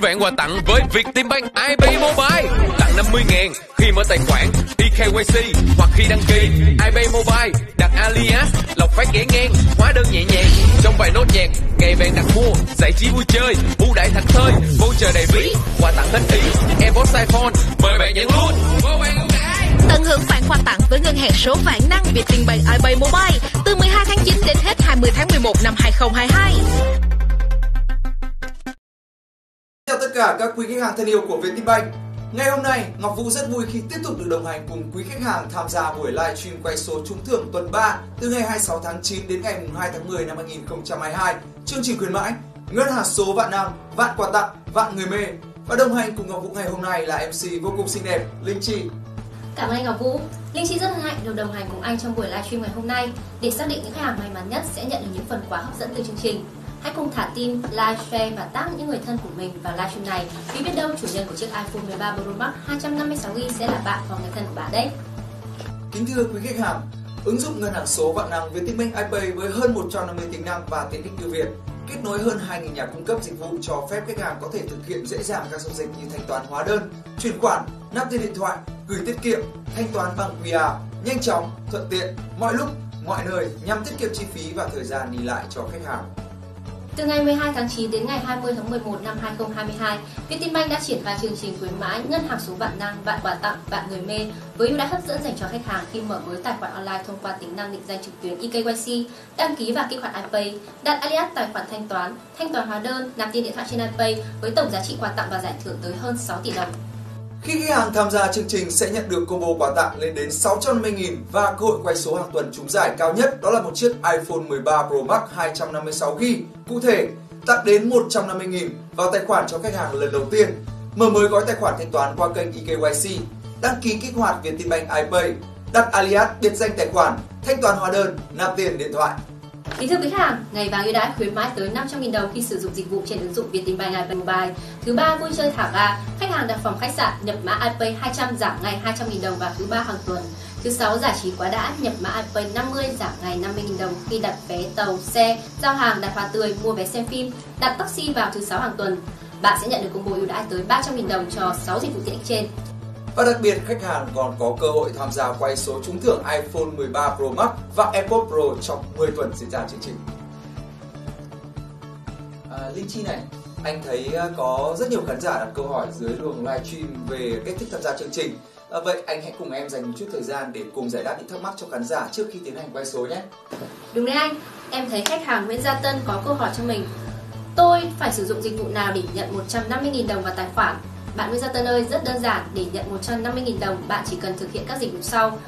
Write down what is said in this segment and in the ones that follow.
Chính vạn quà tặng với VietinBank iPay Mobile. Tặng 50.000 khi mở tài khoản eKYC hoặc khi đăng ký. iPay Mobile đặt Alias, lọc phát ghé ngang, hóa đơn nhẹ nhàng. Trong vài nốt nhạc, ngày bạn đặt mua, giải trí vui chơi, ưu đãi thảnh thơi, voucher đầy ví, quà tặng hết ý, AirPods iPhone, mời bạn nhận luôn. Tận hưởng vạn quà tặng với ngân hàng số vạn năng VietinBank iPay Mobile từ 12 tháng 9 đến hết 20 tháng 11 năm 2022. Chào tất cả các quý khách hàng thân yêu của VietinBank. Ngày hôm nay, Ngọc Vũ rất vui khi tiếp tục được đồng hành cùng quý khách hàng tham gia buổi livestream quay số trúng thưởng tuần 3 từ ngày 26 tháng 9 đến ngày 2 tháng 10 năm 2022. Chương trình khuyến mãi ngân hàng số vạn năng, vạn quà tặng, vạn người mê. Và đồng hành cùng Ngọc Vũ ngày hôm nay là MC vô cùng xinh đẹp Linh Chi. Cảm ơn Ngọc Vũ. Linh Chi rất hạnh được đồng hành cùng anh trong buổi livestream ngày hôm nay để xác định những khách hàng may mắn nhất sẽ nhận được những phần quà hấp dẫn từ chương trình. Hãy cùng thả tim, like, share và tag những người thân của mình vào livestream này. Vì biết đâu chủ nhân của chiếc iPhone 13 Pro Max 256GB sẽ là bạn và người thân của bạn đấy. Kính thưa quý khách hàng, ứng dụng ngân hàng số vạn năng VietinBank iPay với hơn 150 tính năng và tiện ích ưu việt, kết nối hơn 2.000 nhà cung cấp dịch vụ cho phép khách hàng có thể thực hiện dễ dàng các giao dịch như thanh toán hóa đơn, chuyển khoản, nạp tiền điện thoại, gửi tiết kiệm, thanh toán bằng QR, nhanh chóng, thuận tiện, mọi lúc, mọi nơi nhằm tiết kiệm chi phí và thời gian đi lại cho khách hàng. Từ ngày 12 tháng 9 đến ngày 20 tháng 11 năm 2022, VietinBank đã triển khai chương trình khuyến mãi ngân hàng số vạn năng, vạn quà tặng, vạn người mê với ưu đãi hấp dẫn dành cho khách hàng khi mở mới tài khoản online thông qua tính năng định danh trực tuyến eKYC, đăng ký và kích hoạt iPay, đặt alias tài khoản thanh toán hóa đơn, nạp tiền điện thoại trên iPay với tổng giá trị quà tặng và giải thưởng tới hơn 6 tỷ đồng. Khi khách hàng tham gia chương trình sẽ nhận được combo quà tặng lên đến 650.000 và cơ hội quay số hàng tuần trúng giải cao nhất đó là một chiếc iPhone 13 Pro Max 256GB. Cụ thể, tặng đến 150.000 vào tài khoản cho khách hàng lần đầu tiên, mở mới gói tài khoản thanh toán qua kênh eKYC, đăng ký kích hoạt VietinBank iPay, đặt alias biệt danh tài khoản, thanh toán hóa đơn, nạp tiền điện thoại. Kính thưa quý khách hàng, ngày vàng ưu đãi khuyến mãi tới 500.000 đồng khi sử dụng dịch vụ trên ứng dụng VietinBank iPay Mobile. Thứ ba vui chơi thả ga, khách hàng đặt phòng khách sạn nhập mã iPay 200 giảm ngày 200.000 đồng vào thứ ba hàng tuần. Thứ sáu giải trí quá đã, nhập mã iPay 50 giảm ngày 50.000 đồng khi đặt vé tàu, xe, giao hàng, đặt hoa tươi, mua vé xem phim, đặt taxi vào thứ sáu hàng tuần. Bạn sẽ nhận được combo ưu đãi tới 300.000 đồng cho 6 dịch vụ tiện ích trên. Và đặc biệt, khách hàng còn có cơ hội tham gia quay số trúng thưởng iPhone 13 Pro Max và AirPods Pro trong 10 tuần diễn ra chương trình. Linh Chi này, anh thấy có rất nhiều khán giả đặt câu hỏi dưới luồng livestream về cách thức tham gia chương trình. Vậy anh hãy cùng em dành một chút thời gian để cùng giải đáp những thắc mắc cho khán giả trước khi tiến hành quay số nhé. Đúng đấy anh, em thấy khách hàng Nguyễn Gia Tân có câu hỏi cho mình. Tôi phải sử dụng dịch vụ nào để nhận 150.000 đồng vào tài khoản? Bạn Nguyễn Gia Tân ơi, rất đơn giản, để nhận 150.000 đồng bạn chỉ cần thực hiện các dịch vụ sau.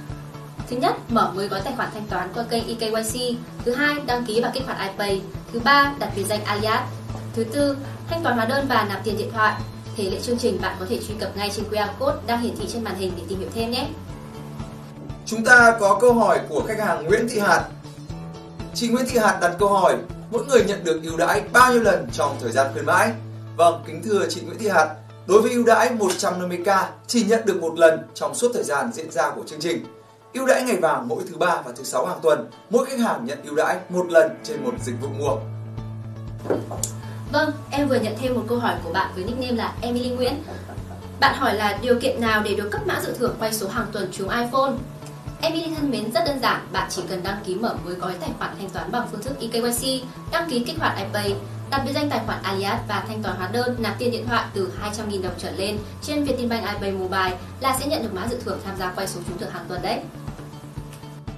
Thứ nhất, mở mới gói tài khoản thanh toán qua kênh eKYC. Thứ hai, đăng ký và kích hoạt iPay. Thứ ba, đặt biệt danh alias. Thứ tư, thanh toán hóa đơn và nạp tiền điện thoại. Thể lệ chương trình bạn có thể truy cập ngay trên QR code đang hiển thị trên màn hình để tìm hiểu thêm nhé. Chúng ta có câu hỏi của khách hàng Nguyễn Thị Hạt. Chị Nguyễn Thị Hạt đặt câu hỏi, mỗi người nhận được ưu đãi bao nhiêu lần trong thời gian khuyến mãi? Vâng, kính thưa chị Nguyễn Thị Hạt, đối với ưu đãi 150k chỉ nhận được một lần trong suốt thời gian diễn ra của chương trình. Ưu đãi ngày vàng mỗi thứ ba và thứ sáu hàng tuần, mỗi khách hàng nhận ưu đãi một lần trên một dịch vụ mua. Vâng, em vừa nhận thêm một câu hỏi của bạn với nickname là Emily Nguyễn. Bạn hỏi là điều kiện nào để được cấp mã dự thưởng quay số hàng tuần trúng iPhone? Emily thân mến, rất đơn giản, bạn chỉ cần đăng ký mở mới gói tài khoản thanh toán bằng phương thức eKYC, đăng ký kích hoạt iPay, đặt biệt danh tài khoản alias và thanh toán hóa đơn, nạp tiền điện thoại từ 200.000 đồng trở lên trên VietinBank iPay Mobile là sẽ nhận được mã dự thưởng tham gia quay số trúng thưởng hàng tuần đấy.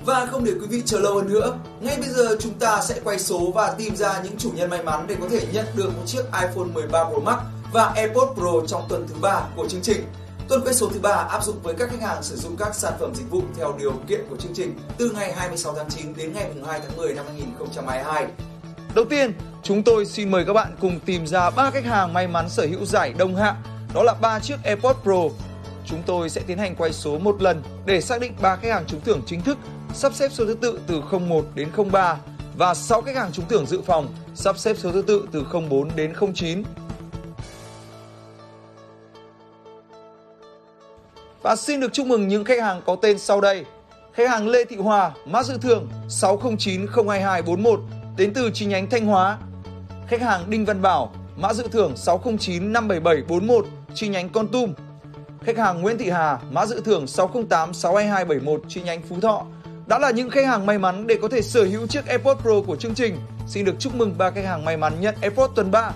Và không để quý vị chờ lâu hơn nữa, ngay bây giờ chúng ta sẽ quay số và tìm ra những chủ nhân may mắn để có thể nhận được một chiếc iPhone 13 Pro Max và AirPods Pro trong tuần thứ 3 của chương trình. Tuần quay số thứ 3 áp dụng với các khách hàng sử dụng các sản phẩm dịch vụ theo điều kiện của chương trình từ ngày 26 tháng 9 đến ngày 2 tháng 10 năm 2022. Đầu tiên, chúng tôi xin mời các bạn cùng tìm ra 3 khách hàng may mắn sở hữu giải Đông Hạ, đó là 3 chiếc AirPods Pro. Chúng tôi sẽ tiến hành quay số một lần để xác định 3 khách hàng trúng thưởng chính thức, sắp xếp số thứ tự từ 01 đến 03 và 6 khách hàng trúng thưởng dự phòng, sắp xếp số thứ tự từ 04 đến 09. Và xin được chúc mừng những khách hàng có tên sau đây. Khách hàng Lê Thị Hòa, mã dự thưởng 60902241 đến từ chi nhánh Thanh Hóa. Khách hàng Đinh Văn Bảo, mã dự thưởng 609 57741, chi nhánh Kon Tum. Khách hàng Nguyễn Thị Hà, mã dự thưởng 608 62271, chi nhánh Phú Thọ đã là những khách hàng may mắn để có thể sở hữu chiếc AirPods Pro của chương trình. Xin được chúc mừng 3 khách hàng may mắn nhận AirPods tuần 3.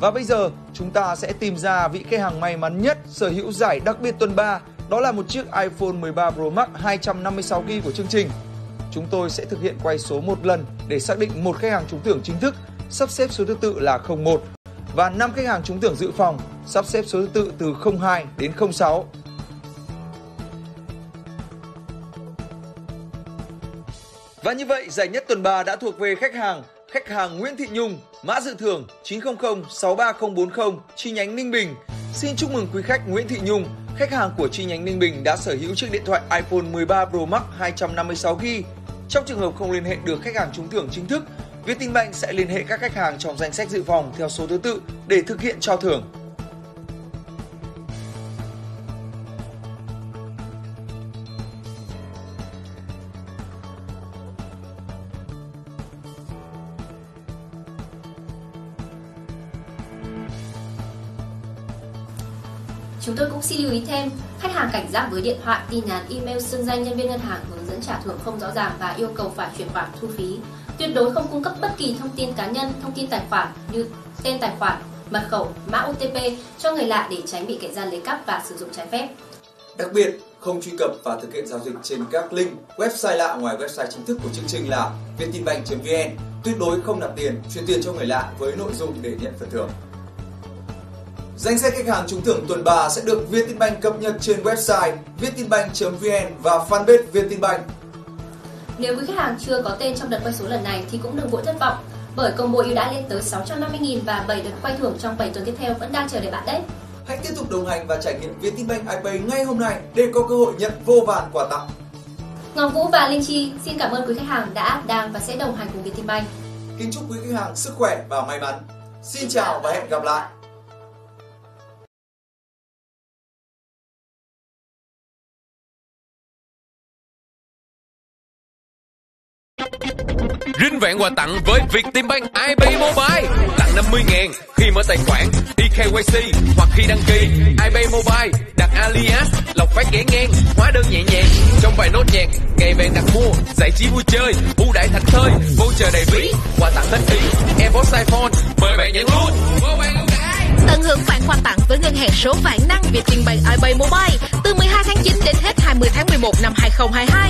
Và bây giờ chúng ta sẽ tìm ra vị khách hàng may mắn nhất sở hữu giải đặc biệt tuần 3, đó là một chiếc iPhone 13 Pro Max 256GB của chương trình. Chúng tôi sẽ thực hiện quay số một lần để xác định một khách hàng trúng thưởng chính thức, sắp xếp số thứ tự là 01 và 5 khách hàng trúng thưởng dự phòng, sắp xếp số thứ tự từ 02 đến 06. Và như vậy, giải nhất tuần 3 đã thuộc về khách hàng Nguyễn Thị Nhung, mã dự thưởng 900 63040, chi nhánh Ninh Bình. Xin chúc mừng quý khách Nguyễn Thị Nhung, khách hàng của chi nhánh Ninh Bình đã sở hữu chiếc điện thoại iPhone 13 Pro Max 256GB. Trong trường hợp không liên hệ được khách hàng trúng thưởng chính thức, VietinBank sẽ liên hệ các khách hàng trong danh sách dự phòng theo số thứ tự để thực hiện trao thưởng. Chúng tôi cũng xin lưu ý thêm, khách hàng cảnh giác với điện thoại, tin nhắn, email xưng danh nhân viên ngân hàng hướng dẫn trả thưởng không rõ ràng và yêu cầu phải chuyển khoản thu phí. Tuyệt đối không cung cấp bất kỳ thông tin cá nhân, thông tin tài khoản như tên tài khoản, mật khẩu, mã OTP cho người lạ để tránh bị kẻ gian lấy cắp và sử dụng trái phép. Đặc biệt, không truy cập và thực hiện giao dịch trên các link, website lạ ngoài website chính thức của chương trình là vietinbank.vn. Tuyệt đối không nạp tiền, chuyển tiền cho người lạ với nội dung để nhận phần thưởng. Danh sách khách hàng trúng thưởng tuần 3 sẽ được VietinBank cập nhật trên website vietinbank.vn và fanpage VietinBank. Nếu quý khách hàng chưa có tên trong đợt quay số lần này thì cũng đừng vội thất vọng, bởi combo ưu đãi lên tới 650.000 và 7 đợt quay thưởng trong 7 tuần tiếp theo vẫn đang chờ đợi bạn đấy. Hãy tiếp tục đồng hành và trải nghiệm VietinBank iPay ngay hôm nay để có cơ hội nhận vô vàn quà tặng. Ngọc Vũ và Linh Chi xin cảm ơn quý khách hàng đã, đang và sẽ đồng hành cùng VietinBank. Kính chúc quý khách hàng sức khỏe và may mắn. Xin chào và hẹn gặp lại. Rinh vẹn quà tặng với VietinBank iPay Mobile. Tặng 50.000 khi mở tài khoản, eKYC hoặc khi đăng ký. iPay Mobile đặt Alias, lọc phát ghé ngang, hóa đơn nhẹ nhàng. Trong vài nốt nhạc, ngày vàng đặt mua, giải trí vui chơi, ưu đãi thảnh thơi, voucher đầy ví, quà tặng thanh ý, AirPods iPhone, mời bạn nhận luôn. Tận hưởng vạn quà tặng với ngân hàng số vạn năng VietinBank iPay Mobile từ 12 tháng 9 đến hết 20 tháng 11 năm 2022.